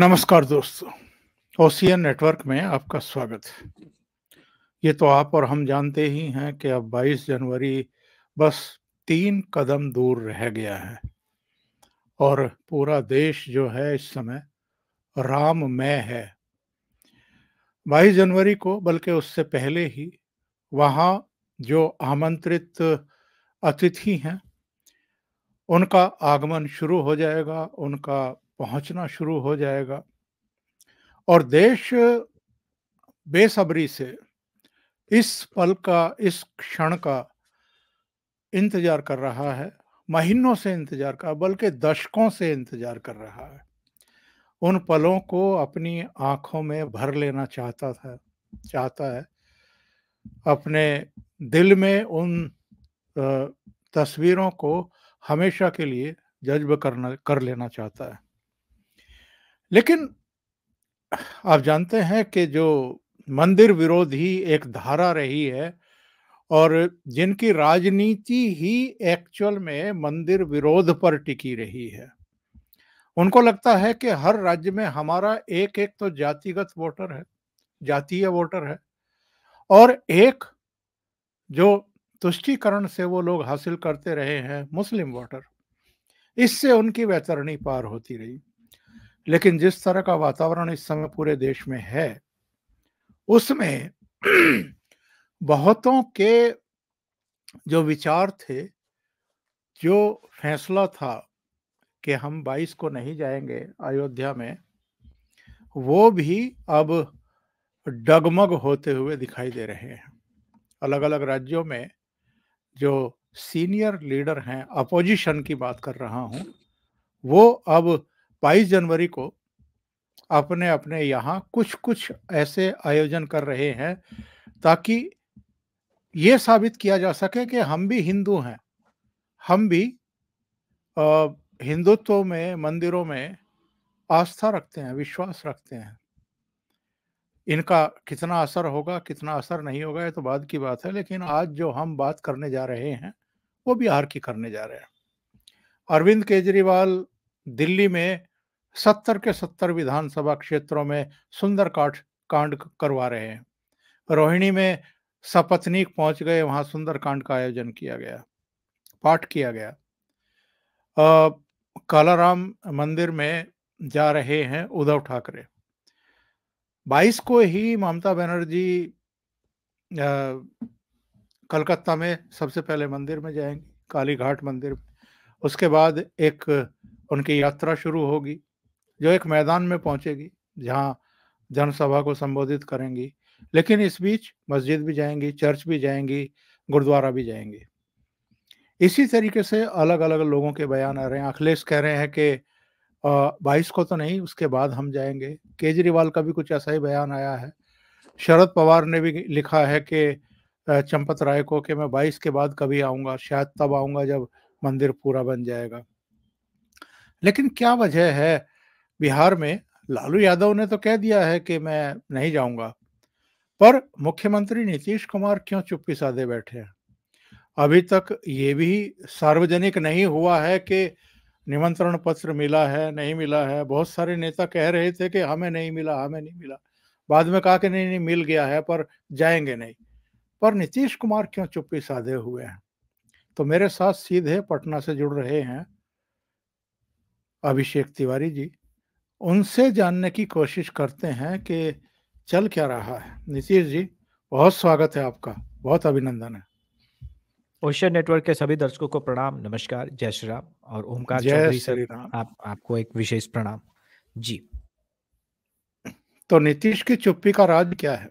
नमस्कार दोस्तों, ocean network में आपका स्वागत है। ये तो आप और हम जानते ही हैं कि अब 22 जनवरी बस 3 कदम दूर रह गया है और पूरा देश जो है इस समय राममय है। 22 जनवरी को बल्कि उससे पहले ही वहाँ जो आमंत्रित अतिथि हैं उनका आगमन शुरू हो जाएगा, उनका पहुंचना शुरू हो जाएगा और देश बेसब्री से इस पल का, इस क्षण का इंतजार कर रहा है। महीनों से इंतजार कर, बल्कि दशकों से इंतजार कर रहा है। उन पलों को अपनी आंखों में भर लेना चाहता है। अपने दिल में उन तस्वीरों को हमेशा के लिए जज्ब कर लेना चाहता है। लेकिन आप जानते हैं कि जो मंदिर विरोधी एक धारा रही है और जिनकी राजनीति ही एक्चुअल में मंदिर विरोध पर टिकी रही है, उनको लगता है कि हर राज्य में हमारा एक एक तो जातिगत वोटर है, जातीय वोटर है, और एक जो तुष्टीकरण से वो लोग हासिल करते रहे हैं मुस्लिम वोटर, इससे उनकी वैतरणी पार होती रही। लेकिन जिस तरह का वातावरण इस समय पूरे देश में है, उसमें बहुतों के जो विचार थे, जो फैसला था कि हम 22 को नहीं जाएंगे अयोध्या में, वो भी अब डगमग होते हुए दिखाई दे रहे हैं। अलग अलग राज्यों में जो सीनियर लीडर हैं, अपोजिशन की बात कर रहा हूँ, वो अब 22 जनवरी को अपने अपने यहाँ कुछ कुछ ऐसे आयोजन कर रहे हैं ताकि ये साबित किया जा सके कि हम भी हिंदू हैं, हम भी हिंदुत्व में, मंदिरों में आस्था रखते हैं, विश्वास रखते हैं। इनका कितना असर होगा, कितना असर नहीं होगा, ये तो बाद की बात है। लेकिन आज जो हम बात करने जा रहे हैं वो बिहार की करने जा रहे हैं। अरविंद केजरीवाल दिल्ली में 70 के 70 विधानसभा क्षेत्रों में सुंदरकांड करवा रहे हैं। रोहिणी में सपत्नीक पहुंच गए, वहां सुंदरकांड का आयोजन किया गया, पाठ किया गया। कालाराम मंदिर में जा रहे हैं उद्धव ठाकरे। 22 को ही ममता बनर्जी कलकत्ता में सबसे पहले मंदिर में जाएंगी, काली घाट मंदिर में। उसके बाद एक उनकी यात्रा शुरू होगी जो एक मैदान में पहुंचेगी जहां जनसभा को संबोधित करेंगी। लेकिन इस बीच मस्जिद भी जाएंगी, चर्च भी जाएंगी, गुरुद्वारा भी जाएंगी। इसी तरीके से अलग अलग लोगों के बयान आ रहे हैं। अखिलेश कह रहे हैं कि 22 को तो नहीं, उसके बाद हम जाएंगे। केजरीवाल का भी कुछ ऐसा ही बयान आया है। शरद पवार ने भी लिखा है कि चंपत राय को कि मैं 22 के बाद कभी आऊँगा, शायद तब आऊँगा जब मंदिर पूरा बन जाएगा। लेकिन क्या वजह है बिहार में? लालू यादव ने तो कह दिया है कि मैं नहीं जाऊँगा, पर मुख्यमंत्री नीतीश कुमार क्यों चुप्पी साधे बैठे हैं? अभी तक ये भी सार्वजनिक नहीं हुआ है कि निमंत्रण पत्र मिला है, नहीं मिला है। बहुत सारे नेता कह रहे थे कि हमें नहीं मिला, हमें नहीं मिला। बाद में कहा कि नहीं मिल गया है, पर जाएंगे नहीं। पर नीतीश कुमार क्यों चुप्पी साधे हुए हैं? तो मेरे साथ सीधे पटना से जुड़ रहे हैं अभिषेक तिवारी जी, उनसे जानने की कोशिश करते हैं कि चल क्या रहा है। नीतीश जी, बहुत स्वागत है आपका, बहुत अभिनंदन है। ओशन नेटवर्क के सभी दर्शकों को प्रणाम, नमस्कार, जय श्री राम। और ओमकार चौधरी सर, आपको एक विशेष प्रणाम जी। तो नीतीश की चुप्पी का राज क्या है?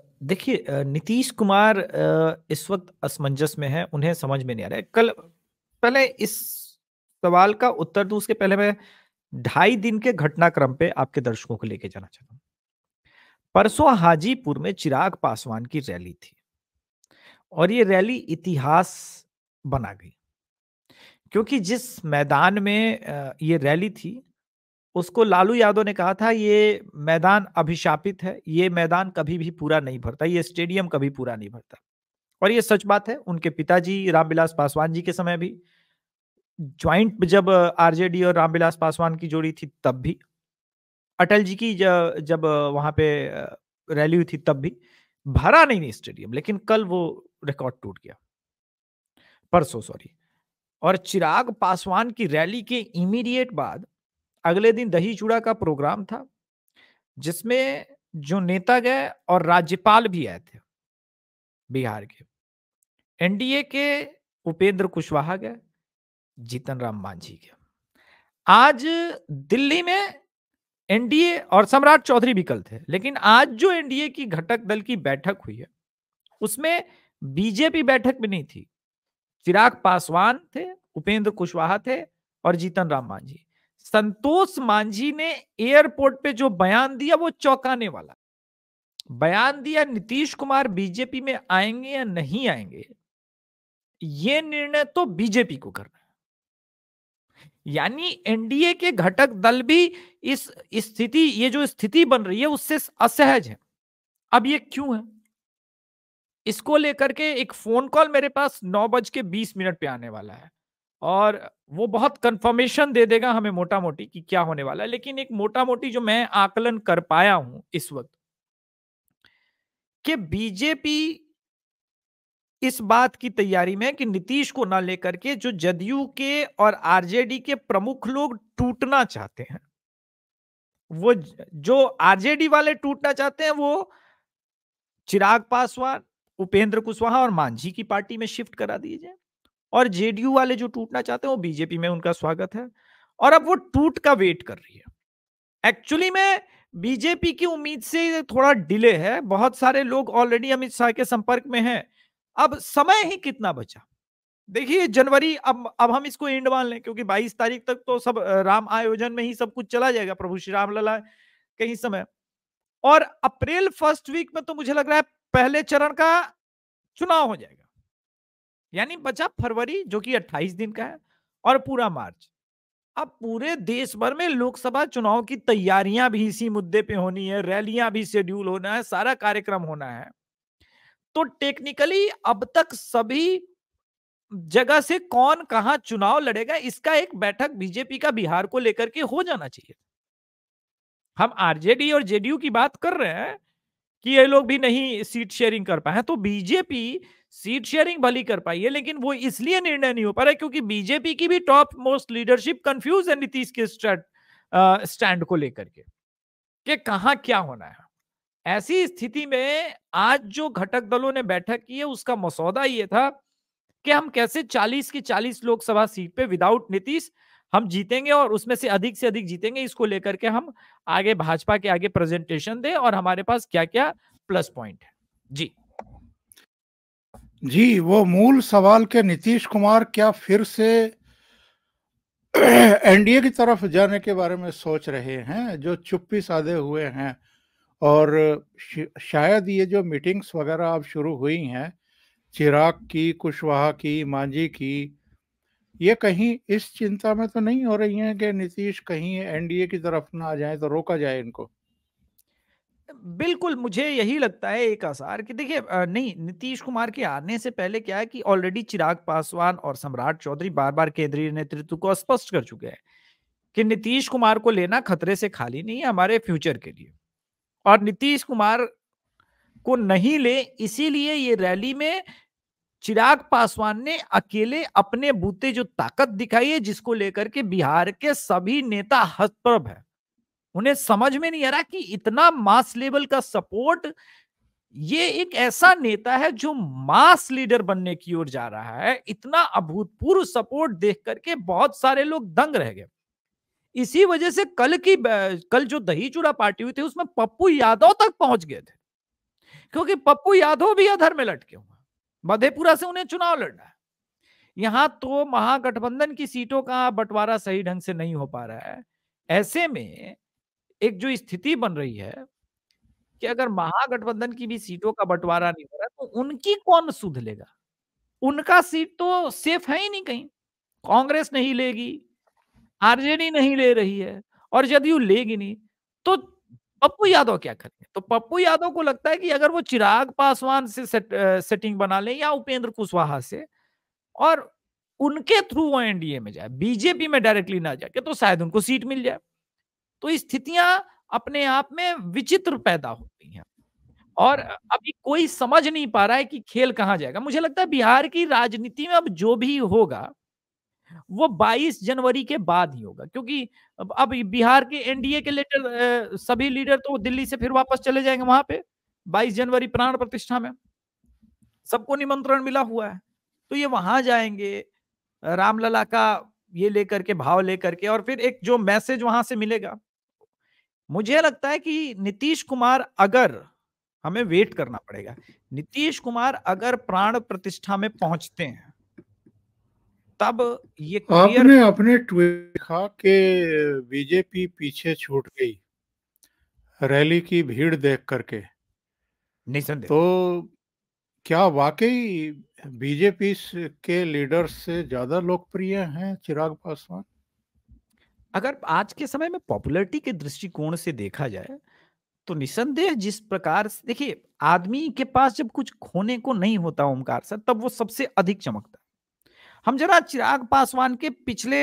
देखिए, नीतीश कुमार इस वक्त असमंजस में है, उन्हें समझ में नहीं आ रहा है। कल पहले इस सवाल का उत्तर दूं, उसके पहले मैं 2.5 दिन के घटनाक्रम पे आपके दर्शकों को लेके जाना चाहता हूँ। परसों हाजीपुर में चिराग पासवान की रैली थी और ये रैली इतिहास बना गई, क्योंकि जिस मैदान में ये रैली थी उसको लालू यादव ने कहा था ये मैदान अभिशापित है, ये मैदान कभी भी पूरा नहीं भरता, ये स्टेडियम कभी पूरा नहीं भरता। और ये सच बात है। उनके पिताजी रामविलास पासवान जी के समय भी, ज्वाइंट जब आरजेडी और रामविलास पासवान की जोड़ी थी तब भी अटल जी की जब वहां पे रैली हुई थी तब भी भरा नहीं स्टेडियम, लेकिन कल वो रिकॉर्ड टूट गया, परसों सॉरी। और चिराग पासवान की रैली के इमीडिएट बाद अगले दिन दही चूड़ा का प्रोग्राम था जिसमें जो नेता गए और राज्यपाल भी आए थे बिहार के। एनडीए के उपेंद्र कुशवाहा गए, जीतन राम मांझी गए। आज दिल्ली में एनडीए और सम्राट चौधरी भी कल थे, लेकिन आज जो एनडीए की घटक दल की बैठक हुई है उसमें बीजेपी बैठक में नहीं थी। चिराग पासवान थे, उपेंद्र कुशवाहा थे और जीतन राम मांझी। संतोष मांझी ने एयरपोर्ट पे जो बयान दिया वो चौंकाने वाला बयान दिया। नीतीश कुमार बीजेपी में आएंगे या नहीं आएंगे ये निर्णय तो बीजेपी को करना है। यानी एनडीए के घटक दल भी इस स्थिति, ये जो स्थिति बन रही है उससे असहज है। अब ये क्यों है, इसको लेकर के एक फोन कॉल मेरे पास 9:20 पे आने वाला है और वो बहुत कंफर्मेशन दे देगा हमें मोटा मोटी कि क्या होने वाला है। लेकिन एक मोटा मोटी जो मैं आकलन कर पाया हूं इस वक्त कि बीजेपी इस बात की तैयारी में कि नीतीश को ना लेकर के जो जदयू के और आरजेडी के प्रमुख लोग टूटना चाहते हैं, वो जो आरजेडी वाले टूटना चाहते हैं वो चिराग पासवान, उपेंद्र कुशवाहा और मांझी की पार्टी में शिफ्ट करा दीजिए, और जेडीयू वाले जो टूटना चाहते हैं वो बीजेपी में, उनका स्वागत है। और अब वो टूट का वेट कर रही है। एक्चुअली में बीजेपी की उम्मीद से थोड़ा डिले है, बहुत सारे लोग ऑलरेडी अमित शाह के संपर्क में हैं। अब समय ही कितना बचा, देखिए जनवरी, अब हम इसको एंड मान लें क्योंकि 22 तारीख तक तो सब राम आयोजन में ही सब कुछ चला जाएगा, प्रभु श्री राम लला कहीं समय। और अप्रैल फर्स्ट वीक में तो मुझे लग रहा है पहले चरण का चुनाव हो जाएगा, यानी बचा फरवरी जो कि 28 दिन का है और पूरा मार्च। अब पूरे देश भर में लोकसभा चुनाव की तैयारियां भी इसी मुद्दे पे होनी है, रैलियां भी शेड्यूल होना है, सारा कार्यक्रम होना है। तो टेक्निकली अब तक सभी जगह से कौन कहां चुनाव लड़ेगा इसका एक बैठक बीजेपी का बिहार को लेकर के हो जाना चाहिए। हम आरजेडी और जेडीयू की बात कर रहे हैं कि ये लोग भी नहीं सीट शेयरिंग कर पाए, तो बीजेपी सीट शेयरिंग भली कर पाई है लेकिन वो इसलिए निर्णय नहीं हो पा रहा है क्योंकि बीजेपी की भी टॉप मोस्ट लीडरशिप कंफ्यूज है नीतीश के स्टैंड को लेकर के कि कहां क्या होना है। ऐसी स्थिति में आज जो घटक दलों ने बैठक की है उसका मसौदा ये था कि हम कैसे 40 की 40 लोकसभा सीट पे विदाउट नीतीश हम जीतेंगे और उसमें से अधिक जीतेंगे, इसको लेकर के हम आगे भाजपा के आगे प्रेजेंटेशन दें और हमारे पास क्या क्या प्लस पॉइंट है। जी जी, वो मूल सवाल के नीतीश कुमार क्या फिर से एनडीए की तरफ जाने के बारे में सोच रहे हैं जो चुप्पी साधे हुए हैं, और शायद ये जो मीटिंग्स वगैरह अब शुरू हुई हैं चिराग की, कुशवाहा की, मांझी की, ये कहीं इस चिंता में तो नहीं हो रही है कि नीतीश कहीं एनडीए की तरफ ना आ जाए तो रोका जाए इनको? बिल्कुल, मुझे यही लगता है एक आसार कि देखिए नहीं, नीतीश कुमार के आने से पहले क्या है कि ऑलरेडी चिराग पासवान और सम्राट चौधरी बार बार केंद्रीय नेतृत्व को स्पष्ट कर चुके हैं कि नीतीश कुमार को लेना खतरे से खाली नहीं है हमारे फ्यूचर के लिए, और नीतीश कुमार को नहीं ले इसीलिए ये रैली में चिराग पासवान ने अकेले अपने बूते जो ताकत दिखाई है जिसको लेकर के बिहार के सभी नेता हतप्रभ है। उन्हें समझ में नहीं आ रहा कि इतना मास लेवल का सपोर्ट, ये एक ऐसा नेता है जो मास लीडर बनने की ओर जा रहा है, इतना अभूतपूर्व सपोर्ट देख करके बहुत सारे लोग दंग रह गए। इसी वजह से कल जो दही चूड़ा पार्टी हुई थी उसमें पप्पू यादव तक पहुंच गए थे क्योंकि पप्पू यादव भी अधर में लटके हुए, मधेपुरा से उन्हें चुनाव लड़ना है। यहां तो महागठबंधन की सीटों का बंटवारा सही ढंग से नहीं हो पा रहा है। ऐसे में एक जो स्थिति बन रही है कि अगर महागठबंधन की भी सीटों का बंटवारा नहीं हो रहा तो उनकी कौन सुध लेगा, उनका सीट तो सेफ है ही नहीं कहीं। कांग्रेस नहीं लेगी, आरजेडी नहीं ले रही है और जदयू लेगी नहीं, तो पप्पू यादव क्या करेंगे? तो पप्पू यादव को लगता है कि अगर वो चिराग पासवान से सेटिंग बना लें या उपेंद्र कुशवाहा से और उनके थ्रू वो एनडीए में जाए, बीजेपी में डायरेक्टली ना जाके, तो शायद उनको सीट मिल जाए। तो स्थितियां अपने आप में विचित्र पैदा होती हैं और अभी कोई समझ नहीं पा रहा है कि खेल कहाँ जाएगा। मुझे लगता है बिहार की राजनीति में अब जो भी होगा वो 22 जनवरी के बाद ही होगा, क्योंकि अब बिहार के एनडीए के लीडर सभी लीडर तो दिल्ली से फिर वापस चले जाएंगे, वहां पे 22 जनवरी प्राण प्रतिष्ठा में सबको निमंत्रण मिला हुआ है, तो ये वहां जाएंगे रामलला का ये लेकर के भाव लेकर के, और फिर एक जो मैसेज वहां से मिलेगा। मुझे लगता है कि नीतीश कुमार, अगर हमें वेट करना पड़ेगा, नीतीश कुमार अगर प्राण प्रतिष्ठा में पहुंचते हैं तब ये आपने अपने ट्वीट लिखा कि बीजेपी पीछे छूट गई रैली की भीड़ देख करके, निसंदेह। तो क्या वाकई बीजेपी के लीडर्स से ज्यादा लोकप्रिय हैं चिराग पासवान? अगर आज के समय में पॉपुलैरिटी के दृष्टिकोण से देखा जाए तो निसंदेह, जिस प्रकार से देखिए आदमी के पास जब कुछ खोने को नहीं होता ओमकार सर, तब वो सबसे अधिक चमकता। हम जरा चिराग पासवान के पिछले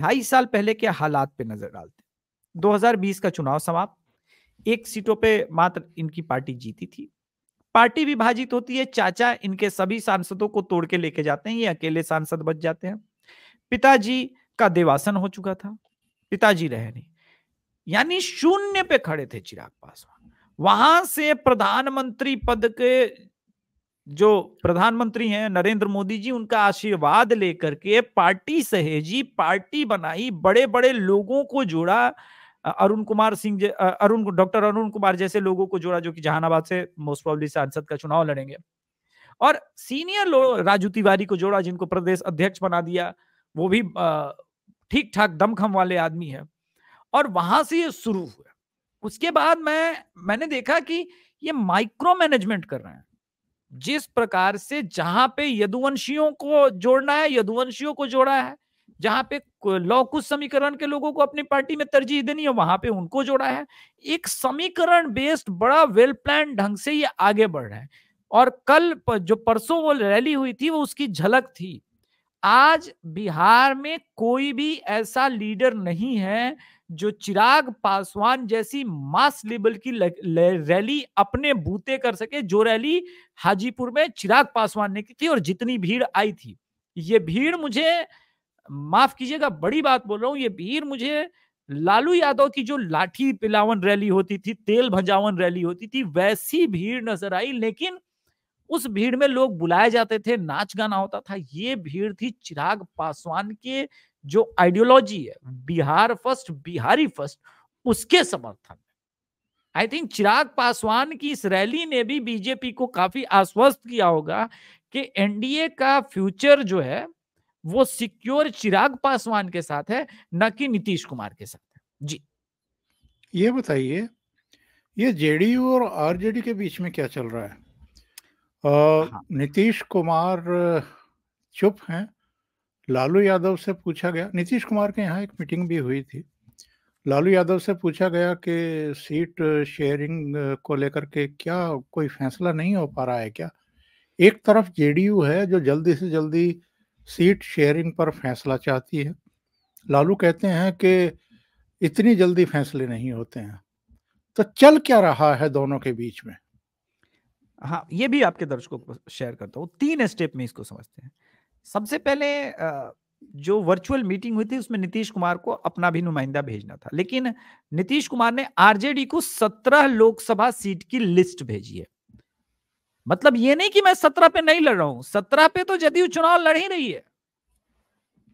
2.5 साल पहले के हालात पे नजर डालते। 2020 का चुनाव समाप्त, 1 सीटों पे मात्र इनकी पार्टी जीती थी, पार्टी विभाजित होती है, चाचा इनके सभी सांसदों को तोड़ के लेके जाते हैं, ये अकेले सांसद बच जाते हैं, पिताजी का देवासन हो चुका था, पिताजी रहे नहीं, यानी शून्य पे खड़े थे चिराग पासवान। वहां से प्रधानमंत्री पद के जो प्रधानमंत्री हैं नरेंद्र मोदी जी, उनका आशीर्वाद लेकर के पार्टी सहेजी, पार्टी बनाई, बड़े बड़े लोगों को जोड़ा, डॉक्टर अरुण कुमार जैसे लोगों को जोड़ा जो कि जहानाबाद से मोस्ट प्रोबेबली सांसद का चुनाव लड़ेंगे, और सीनियर लोग राजू तिवारी को जोड़ा जिनको प्रदेश अध्यक्ष बना दिया, वो भी ठीक ठाक दमखम वाले आदमी है, और वहां से ये शुरू हुआ। उसके बाद मैंने देखा कि ये माइक्रो मैनेजमेंट कर रहे हैं, जिस प्रकार से जहां पे यदुवंशियों को जोड़ना है यदुवंशियों को जोड़ा है, जहां पे लौकुश समीकरण के लोगों को अपनी पार्टी में तरजीह देनी है वहां पे उनको जोड़ा है, एक समीकरण बेस्ड बड़ा वेल प्लान ढंग से ये आगे बढ़ रहा है। और कल जो परसों वो रैली हुई थी वो उसकी झलक थी। आज बिहार में कोई भी ऐसा लीडर नहीं है जो चिराग पासवान जैसी मास लेवल की रैली अपने बूते कर सके, जो रैली हाजीपुर में चिराग पासवान ने की थी और जितनी भीड़ आई थी। ये भीड़ मुझे, माफ कीजिएगा बड़ी बात बोल रहा हूं, ये भीड़ मुझे लालू यादव की जो लाठी पिलावन रैली होती थी, तेल भजावन रैली होती थी, वैसी भीड़ नजर आई। लेकिन उस भीड़ में लोग बुलाए जाते थे, नाच गाना होता था। ये भीड़ थी चिराग पासवान के जो आइडियोलॉजी है बिहार फर्स्ट, बिहारी फर्स्ट, उसके समर्थन में। आई थिंक चिराग पासवान की इस रैली ने भी बीजेपी को काफी आश्वस्त किया होगा कि एनडीए का फ्यूचर जो है वो सिक्योर चिराग पासवान के साथ है, न कि नीतीश कुमार के साथ है। जी ये बताइए, ये जेडीयू और आरजेडी के बीच में क्या चल रहा है? हाँ। नीतीश कुमार चुप हैं। लालू यादव से पूछा गया, नीतीश कुमार के यहाँ एक मीटिंग भी हुई थी, लालू यादव से पूछा गया कि सीट शेयरिंग को लेकर के क्या कोई फैसला नहीं हो पा रहा है क्या? एक तरफ जेडीयू है जो जल्दी से जल्दी सीट शेयरिंग पर फैसला चाहती है, लालू कहते हैं कि इतनी जल्दी फैसले नहीं होते हैं। तो चल क्या रहा है दोनों के बीच में? हाँ, ये भी आपके दर्शकों को शेयर करता हूँ। 3 स्टेप में इसको समझते हैं। सबसे पहले जो वर्चुअल मीटिंग हुई थी उसमें नीतीश कुमार को अपना भी नुमाइंदा भेजना था, लेकिन नीतीश कुमार ने आरजेडी को 17 लोकसभा सीट की लिस्ट भेजी है। मतलब ये नहीं कि मैं 17 पे नहीं लड़ रहा हूं, 17 पे तो जदयू चुनाव लड़ ही रही है।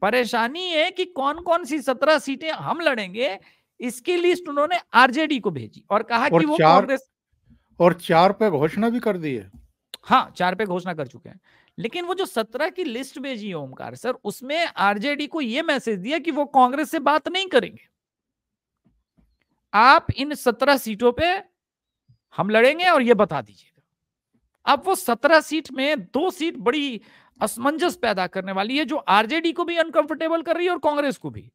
परेशानी है कि कौन कौन सी 17 सीटें हम लड़ेंगे, इसकी लिस्ट उन्होंने आरजेडी को भेजी और कहा कि वो कांग्रेस, और 4 पे घोषणा भी कर दी है। हाँ, 4 पे घोषणा कर चुके हैं, लेकिन वो जो 17 की लिस्ट भेजी है ओमकार सर, उसमें आरजेडी को यह मैसेज दिया कि वो कांग्रेस से बात नहीं करेंगे, आप इन 17 सीटों पे हम लड़ेंगे और ये बता दीजिएगा। अब वो 17 सीट में 2 सीट बड़ी असमंजस पैदा करने वाली है, जो आरजेडी को भी अनकंफर्टेबल कर रही है और कांग्रेस को भी।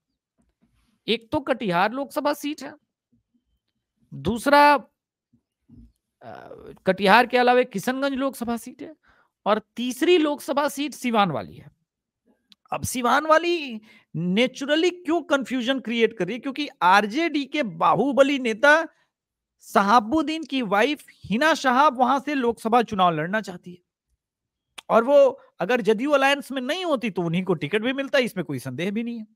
एक तो कटिहार लोकसभा सीट है, दूसरा कटिहार के अलावा किशनगंज लोकसभा सीट है, और तीसरी लोकसभा सीट सिवान वाली है। अब सिवान वाली नेचुरली क्यों कंफ्यूजन क्रिएट कर रही है? क्योंकि आरजेडी के बाहुबली नेता शहाबुद्दीन की वाइफ हिना शाब वहां से लोकसभा चुनाव लड़ना चाहती है और वो अगर जदयू अलायंस में नहीं होती तो उन्हीं को टिकट भी मिलता, इसमें कोई संदेह भी नहीं है।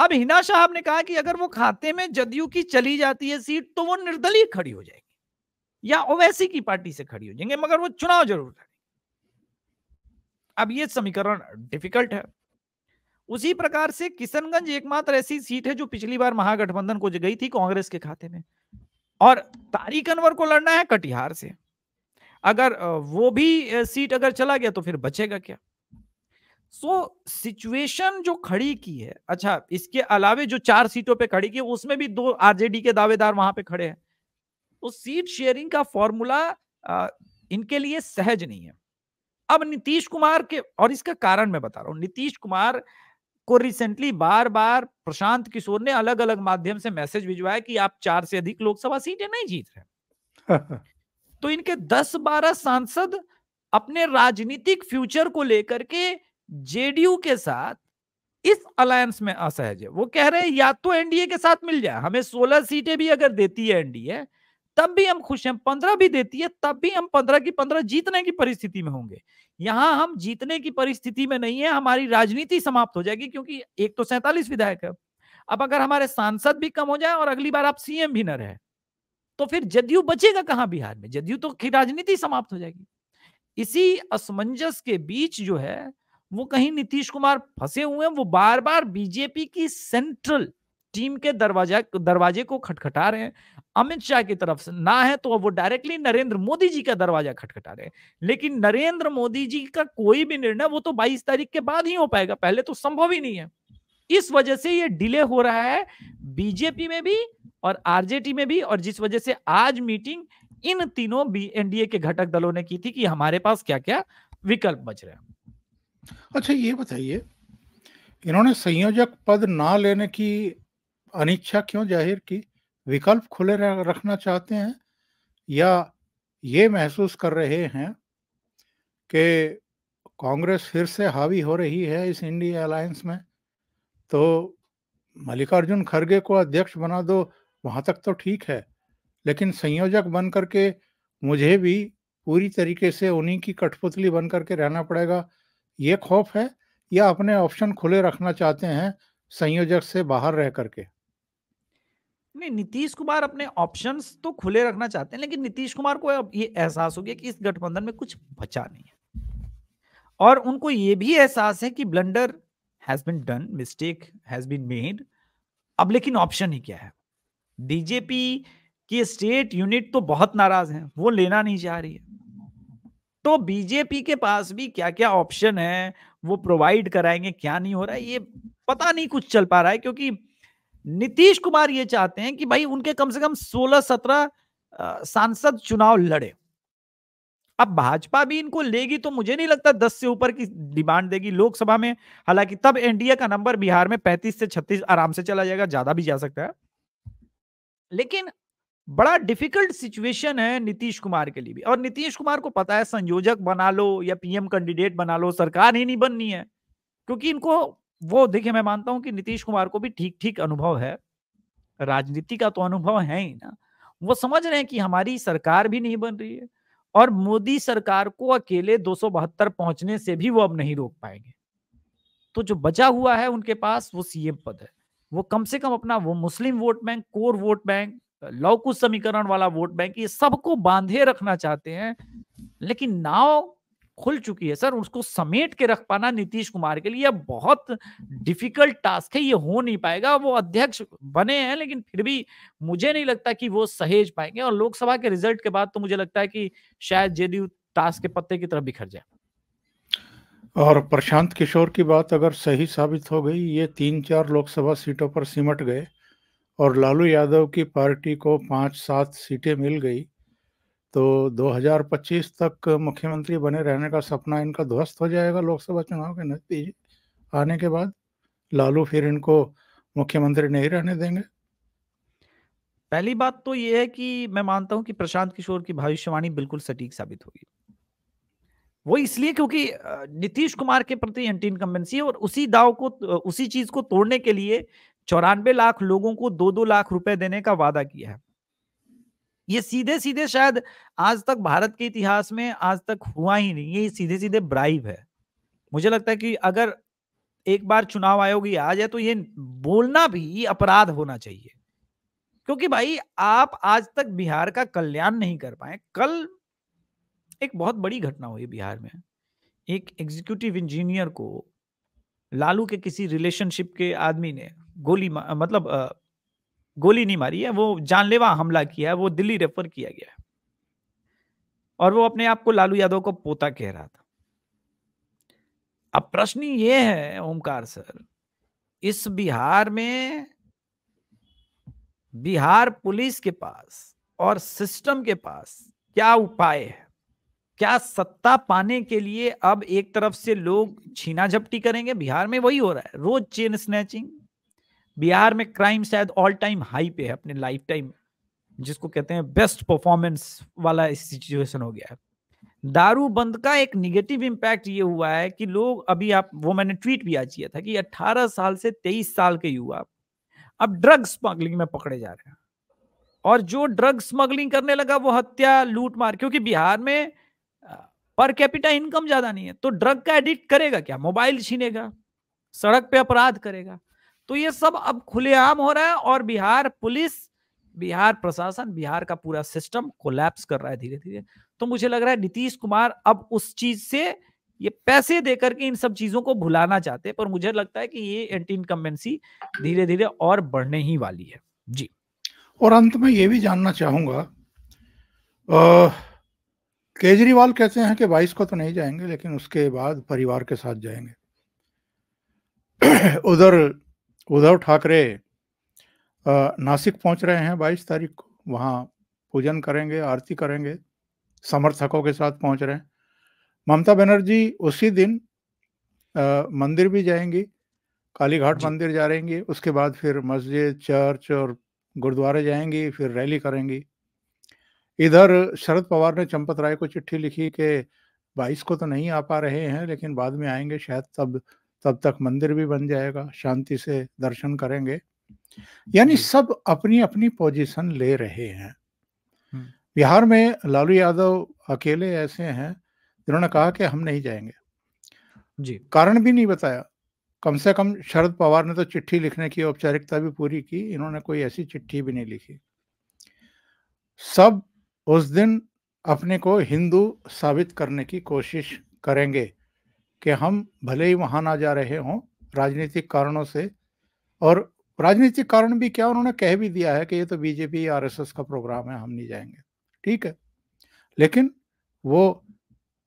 अब हिना शाह ने कहा कि अगर वो खाते में जदयू की चली जाती है सीट तो वो निर्दलीय खड़ी हो जाएगी या ओवैसी की पार्टी से खड़ी हो जाएंगे, मगर वो चुनाव जरूर लड़ेंगे। अब ये समीकरण डिफिकल्ट है। उसी प्रकार से किशनगंज एकमात्र ऐसी सीट है जो पिछली बार महागठबंधन को गई थी कांग्रेस के खाते में, और तारिक अनवर को लड़ना है कटिहार से। अगर वो भी सीट अगर चला गया तो फिर बचेगा क्या? सो सिचुएशन जो खड़ी की है, अच्छा इसके अलावे जो 4 सीटों पे खड़ी की है उसमें भी 2 आरजेडी के दावेदार वहां पे खड़े हैं, तो सीट शेयरिंग का फॉर्मूला इनके लिए सहज नहीं है। अब नीतीश कुमार के, और इसका कारण मैं बता रहा हूं, नीतीश कुमार को रिसेंटली बार बार प्रशांत किशोर ने अलग अलग माध्यम से मैसेज भिजवाया कि आप 4 से अधिक लोकसभा सीटें नहीं जीत रहे। तो इनके 10-12 सांसद अपने राजनीतिक फ्यूचर को लेकर के जेडीयू के साथ इस अलायंस में असहज है। वो कह रहे हैं या तो एनडीए के साथ मिल जाए, हमें 16 सीटें भी अगर देती है एनडीए तब भी हम खुश हैं, 15 भी देती है तब भी हम 15 की 15 जीतने की परिस्थिति में होंगे। यहां हम जीतने की परिस्थिति में नहीं है, हमारी राजनीति समाप्त हो जाएगी, क्योंकि एक तो 47 विधायक है। अब अगर हमारे सांसद भी कम हो जाए और अगली बार आप सीएम भी न रहे तो फिर जदयू बचेगा कहां बिहार में? जदयू तो की राजनीति समाप्त हो जाएगी। इसी असमंजस के बीच जो है वो कहीं नीतीश कुमार फंसे हुए हैं। वो बार बार बीजेपी की सेंट्रल टीम के दरवाजे को खटखटा रहे हैं। अमित शाह की तरफ से ना है तो वो डायरेक्टली नरेंद्र मोदी जी का दरवाजा खटखटा रहे हैं, लेकिन नरेंद्र मोदी जी का कोई भी निर्णय वो तो 22 तारीख के बाद ही हो पाएगा, पहले तो संभव ही नहीं है। इस वजह से ये डिले हो रहा है बीजेपी में भी और आरजेडी में भी, और जिस वजह से आज मीटिंग इन तीनों एनडीए के घटक दलों ने की थी कि हमारे पास क्या क्या विकल्प बच रहे हैं। अच्छा ये बताइए, इन्होंने संयोजक पद ना लेने की अनिच्छा क्यों जाहिर की? विकल्प खुले रखना चाहते हैं या ये महसूस कर रहे हैं कि कांग्रेस फिर से हावी हो रही है इस इंडिया अलायंस में, तो मल्लिकार्जुन खड़गे को अध्यक्ष बना दो, वहाँ तक तो ठीक है, लेकिन संयोजक बन करके मुझे भी पूरी तरीके से उन्हीं की कठपुतली बन करके रहना पड़ेगा, ये खौफ है, या अपने ऑप्शन खुले रखना चाहते हैं संयोजक से बाहर रह करके? नहीं, नीतीश कुमार अपने ऑप्शंस तो खुले रखना चाहते हैं, लेकिन नीतीश कुमार को अब ये एहसास हो गया कि इस गठबंधन में कुछ बचा नहीं है, और उनको ये भी एहसास है कि blunder has been done, mistake has been made. अब लेकिन ऑप्शन ही क्या है? बीजेपी की स्टेट यूनिट तो बहुत नाराज है, वो लेना नहीं चाह रही है, तो बीजेपी के पास भी क्या क्या ऑप्शन है, वो प्रोवाइड कराएंगे, क्या नहीं हो रहा है ये पता नहीं कुछ चल पा रहा है। क्योंकि नीतीश कुमार ये चाहते हैं कि भाई उनके कम से कम 16-17 सांसद चुनाव लड़े। अब भाजपा भी इनको लेगी तो मुझे नहीं लगता 10 से ऊपर की डिमांड देगी लोकसभा में, हालांकि तब एनडीए का नंबर बिहार में 35 से 36 आराम से चला जाएगा, ज्यादा भी जा सकता है। लेकिन बड़ा डिफिकल्ट सिचुएशन है नीतीश कुमार के लिए भी, और नीतीश कुमार को पता है संयोजक बना लो या पीएम कैंडिडेट बना लो, सरकार ही नहीं बननी है। क्योंकि इनको वो देखिए, मैं मानता हूं कि नीतीश कुमार को भी ठीक ठीक अनुभव है, राजनीति का तो अनुभव है ही ना, वो समझ रहे हैं कि हमारी सरकार भी नहीं बन रही है और मोदी सरकार को अकेले 272 पहुंचने से भी वो अब नहीं रोक पाएंगे। तो जो बचा हुआ है उनके पास वो सीएम पद है, वो कम से कम अपना वो Muslim vote bank, core vote bank, Lavkush समीकरण वाला वोट बैंक, ये सबको बांधे रखना चाहते हैं। लेकिन नाव खुल चुकी है सर, उसको समेट के रख पाना नीतीश कुमार के लिए बहुत डिफिकल्ट टास्क है, ये हो नहीं पाएगा। वो अध्यक्ष बने हैं लेकिन फिर भी मुझे नहीं लगता कि वो सहेज पाएंगे, और लोकसभा के रिजल्ट के बाद तो मुझे लगता है कि शायद जेडीयू ताश के पत्ते की तरफ बिखर जाए। और प्रशांत किशोर की बात अगर सही साबित हो गई, ये 3-4 लोकसभा सीटों पर सिमट गए और लालू यादव की पार्टी को 5-7 सीटें मिल गई, तो 2025 तक मुख्यमंत्री बने रहने का सपना इनका ध्वस्त हो जाएगा लोकसभा चुनाव के नतीजे आने के बाद। लालू फिर इनको मुख्यमंत्री नहीं रहने देंगे। पहली बात तो ये है कि मैं मानता हूं कि प्रशांत किशोर की भविष्यवाणी बिल्कुल सटीक साबित होगी, वो इसलिए क्योंकि नीतीश कुमार के प्रति एंटी इनकम्बेंसी है, और उसी दाव को, उसी चीज को तोड़ने के लिए 94 लाख लोगों को 2-2 लाख रुपए देने का वादा किया है। ये सीधे सीधे शायद आज तक भारत के इतिहास में आज तक हुआ ही नहीं, ये सीधे सीधे ब्राइब है। मुझे लगता है कि अगर एक बार चुनाव आयोग ही आ जाए तो ये बोलना भी अपराध होना चाहिए, क्योंकि भाई आप आज तक बिहार का कल्याण नहीं कर पाए। कल एक बहुत बड़ी घटना हुई बिहार में, एक एग्जीक्यूटिव इंजीनियर को लालू के किसी रिलेशनशिप के आदमी ने गोली मतलब गोली नहीं मारी है, वो जानलेवा हमला किया है, वो दिल्ली रेफर किया गया है और वो अपने आप को लालू यादव को पोता कह रहा था। अब प्रश्न ये है ओमकार सर, इस बिहार में बिहार पुलिस के पास और सिस्टम के पास क्या उपाय है? क्या सत्ता पाने के लिए अब एक तरफ से लोग छीना झपटी करेंगे? बिहार में वही हो रहा है, रोज चेन स्नैचिंग। बिहार में क्राइम शायद ऑल टाइम हाई पे है अपने लाइफ टाइम, जिसको कहते हैं बेस्ट परफॉर्मेंस वाला सिचुएशन हो गया है। दारू बंद का एक निगेटिव इम्पैक्ट ये हुआ है कि लोग अभी आप वो मैंने ट्वीट भी आज किया था कि 18 साल से 23 साल के युवा अब ड्रग स्मगलिंग में पकड़े जा रहे हैं, और जो ड्रग स्मगलिंग करने लगा वो हत्या लूट मार, क्योंकि बिहार में पर कैपिटा इनकम ज्यादा नहीं है, तो ड्रग का एडिक्ट करेगा क्या? मोबाइल छीनेगा, सड़क पे अपराध करेगा। तो ये सब अब खुलेआम हो रहा है और बिहार पुलिस, बिहार प्रशासन, बिहार का पूरा सिस्टम कोलैप्स कर रहा है धीरे धीरे। तो मुझे लग रहा है नीतीश कुमार अब उस चीज से ये पैसे देकर के इन सब चीजों को भुलाना चाहते हैं, पर मुझे लगता है कि ये एंटी इनकम्बेंसी धीरे धीरे और बढ़ने ही वाली है। जी, और अंत में ये भी जानना चाहूंगा, केजरीवाल कहते हैं कि 22 को तो नहीं जाएंगे लेकिन उसके बाद परिवार के साथ जाएंगे। उधर उद्धव ठाकरे नासिक पहुंच रहे हैं 22 तारीख को, वहां पूजन करेंगे, आरती करेंगे, समर्थकों के साथ पहुंच रहे हैं। ममता बनर्जी उसी दिन मंदिर भी जाएंगी, कालीघाट मंदिर जा रहेंगी, उसके बाद फिर मस्जिद, चर्च और गुरुद्वारे जाएंगी, फिर रैली करेंगी। इधर शरद पवार ने चंपत राय को चिट्ठी लिखी कि 22 को तो नहीं आ पा रहे हैं लेकिन बाद में आएंगे, शायद तब तक मंदिर भी बन जाएगा, शांति से दर्शन करेंगे। यानी सब अपनी अपनी पोजीशन ले रहे हैं। बिहार में लालू यादव अकेले ऐसे हैं जिन्होंने कहा कि हम नहीं जाएंगे जी, कारण भी नहीं बताया। कम से कम शरद पवार ने तो चिट्ठी लिखने की औपचारिकता भी पूरी की, इन्होंने कोई ऐसी चिट्ठी भी नहीं लिखी। सब उस दिन अपने को हिंदू साबित करने की कोशिश करेंगे कि हम भले ही वहां ना जा रहे हों राजनीतिक कारणों से, और राजनीतिक कारण भी क्या, उन्होंने कह भी दिया है कि ये तो बीजेपी आरएसएस का प्रोग्राम है, हम नहीं जाएंगे। ठीक है, लेकिन वो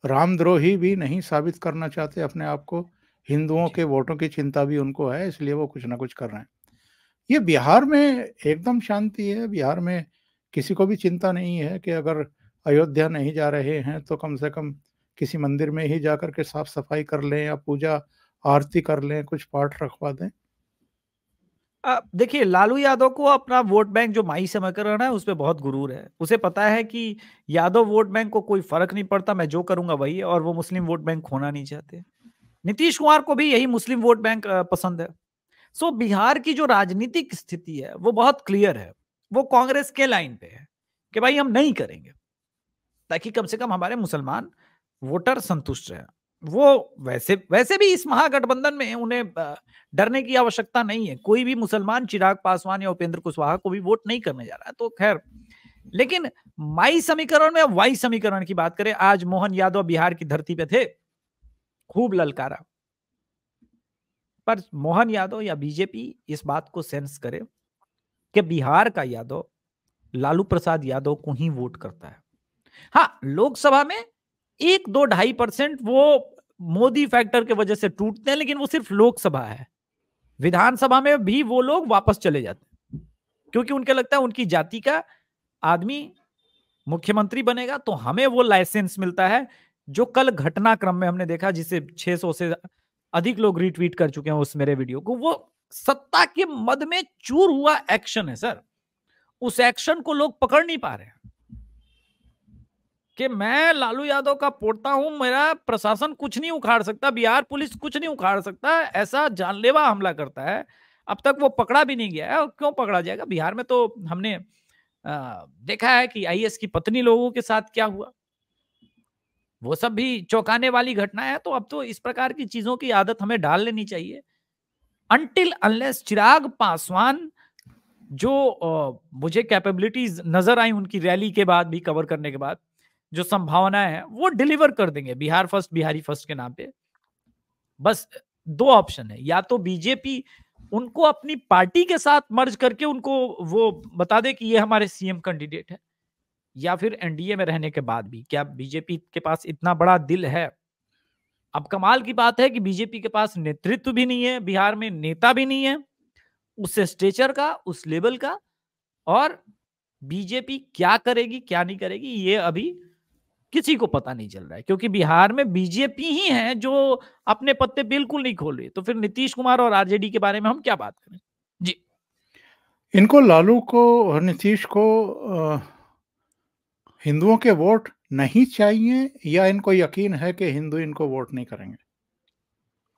रामद्रोही भी नहीं साबित करना चाहते अपने आप को, हिंदुओं के वोटों की चिंता भी उनको है, इसलिए वो कुछ ना कुछ कर रहे हैं। ये बिहार में एकदम शांति है, बिहार में किसी को भी चिंता नहीं है कि अगर अयोध्या नहीं जा रहे हैं तो कम से कम किसी मंदिर में ही जाकर के साफ सफाई कर लें या पूजा आरती कर लें, कुछ पाठ रखवा दें। देखिए, लालू यादव को अपना वोट बैंक जो माई समझ कर रहा है उस पर बहुत गुरूर है। उसे पता है कि यादव वोट बैंक को कोई फर्क नहीं पड़ता, मैं जो करूंगा वही है, और वो मुस्लिम वोट बैंक खोना नहीं चाहते। नीतीश कुमार को भी यही मुस्लिम वोट बैंक पसंद है। सो बिहार की जो राजनीतिक स्थिति है वो बहुत क्लियर है, वो कांग्रेस के लाइन पे है कि भाई हम नहीं करेंगे, ताकि कम से कम हमारे मुसलमान वोटर संतुष्ट रहे। वो वैसे भी इस महागठबंधन में उन्हें डरने की आवश्यकता नहीं है, कोई भी मुसलमान चिराग पासवान या उपेंद्र कुशवाहा को भी वोट नहीं करने जा रहा है। तो खैर, लेकिन माई समीकरण में वाई समीकरण की बात करें, आज मोहन यादव बिहार की धरती पे थे, खूब ललकारा, पर मोहन यादव या बीजेपी इस बात को सेंस करे कि बिहार का यादव लालू प्रसाद यादव को ही वोट करता है। हाँ, लोकसभा में 1-2-2.5% वो मोदी फैक्टर के वजह से टूटते हैं, लेकिन वो सिर्फ लोकसभा है। विधानसभा में भी वो लोग वापस चले जाते हैं, क्योंकि उनके लगता है उनकी जाति का आदमी मुख्यमंत्री बनेगा तो हमें वो लाइसेंस मिलता है, जो कल घटनाक्रम में हमने देखा जिसे 600 से अधिक लोग रिट्वीट कर चुके हैं उस मेरे वीडियो को। वो सत्ता के मद में चूर हुआ एक्शन है सर, उस एक्शन को लोग पकड़ नहीं पा रहे हैं कि मैं लालू यादव का पोड़ता हूं, मेरा प्रशासन कुछ नहीं उखाड़ सकता, बिहार पुलिस कुछ नहीं उखाड़ सकता, ऐसा जानलेवा हमला करता है। अब तक वो पकड़ा भी नहीं गया है, और क्यों पकड़ा जाएगा? बिहार में तो हमने देखा है कि आईएएस की पत्नी लोगों के साथ क्या हुआ, वो सब भी चौंकाने वाली घटना है। तो अब तो इस प्रकार की चीजों की आदत हमें डाल लेनी चाहिए। अनटिल अनलेस चिराग पासवान जो मुझे कैपेबिलिटीज नजर आई उनकी रैली के बाद भी, कवर करने के बाद जो संभावना है वो डिलीवर कर देंगे बिहार फर्स्ट बिहारी फर्स्ट के नाम पे। बस दो ऑप्शन है, या तो बीजेपी उनको अपनी पार्टी के साथ मर्ज करके उनको वो बता दे कि ये हमारे सीएम कैंडिडेट है, या फिर एनडीए में रहने के बाद भी। क्या बीजेपी के पास इतना बड़ा दिल है? अब कमाल की बात है कि बीजेपी के पास नेतृत्व भी नहीं है बिहार में, नेता भी नहीं है उस स्टेचर का, उस लेवल का, और बीजेपी क्या करेगी क्या नहीं करेगी ये अभी किसी को पता नहीं चल रहा है, क्योंकि बिहार में बीजेपी ही है जो अपने पत्ते बिल्कुल नहीं खोल रही। तो फिर नीतीश कुमार और आरजेडी के बारे में हम क्या बात करें जी। इनको, लालू को और नीतीश को हिंदुओं के वोट नहीं चाहिए, या इनको यकीन है कि हिंदू इनको वोट नहीं करेंगे?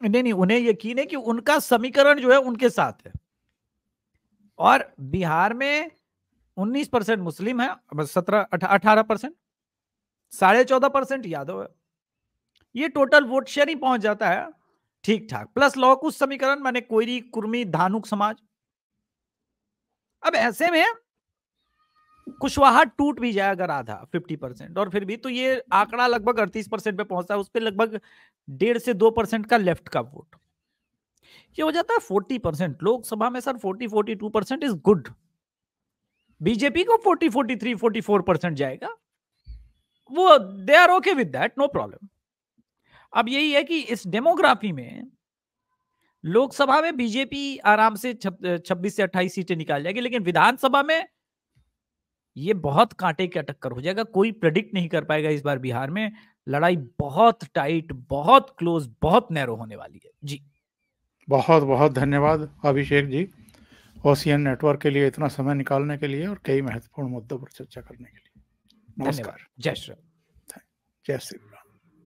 नहीं, उन्हें यकीन है कि उनका समीकरण जो है उनके साथ है, और बिहार में 19% मुस्लिम है, 17-18%, 14.5% यादव है। ये टोटल वोट शेयर ही पहुंच जाता है ठीक ठाक, प्लस लौकुश समीकरण माने कोयरी कुर्मी धानुक समाज। अब ऐसे में कुशवाहा टूट भी जाए अगर आधा 50%, और फिर भी तो ये आंकड़ा लगभग 38% पे पहुंचता है, उस पर लगभग 1.5 से 2% का लेफ्ट का वोट, ये हो जाता है 40%। लोकसभा में सर 40-42% इज गुड, बीजेपी को 40-43-44% जाएगा, वो they are okay with that, no problem. अब यही है कि इस डेमोग्राफी में लोकसभा में बीजेपी आराम से 26 से 28 सीटें निकाल जाएगी, लेकिन विधानसभा में ये बहुत कांटे की टक्कर हो जाएगा, कोई प्रेडिक्ट नहीं कर पाएगा। इस बार बिहार में लड़ाई बहुत टाइट, बहुत क्लोज, बहुत नैरो होने वाली है जी। बहुत बहुत धन्यवाद अभिषेक जी, ओशियन नेटवर्क के लिए इतना समय निकालने के लिए और कई महत्वपूर्ण मुद्दों पर चर्चा करने के लिए। नमस्कार, जय श्री राम।